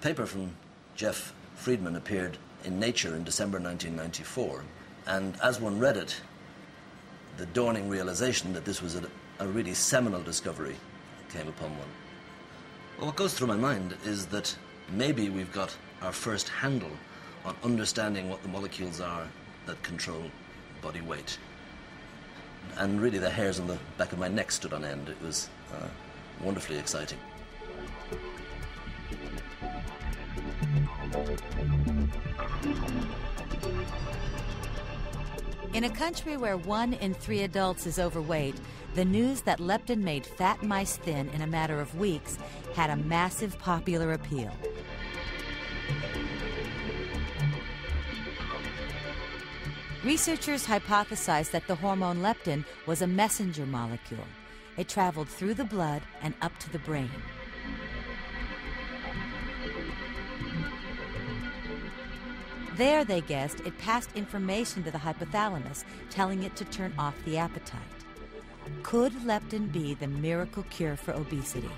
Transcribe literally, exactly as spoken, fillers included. A paper from Jeff Friedman appeared in Nature in December nineteen ninety-four, and as one read it, the dawning realization that this was a, a really seminal discovery came upon one. Well, what goes through my mind is that maybe we've got our first handle on understanding what the molecules are that control body weight. And really the hairs on the back of my neck stood on end. It was uh, wonderfully exciting. In a country where one in three adults is overweight, the news that leptin made fat mice thin in a matter of weeks had a massive popular appeal. Researchers hypothesized that the hormone leptin was a messenger molecule. It traveled through the blood and up to the brain. There, they guessed, it passed information to the hypothalamus, telling it to turn off the appetite. Could leptin be the miracle cure for obesity?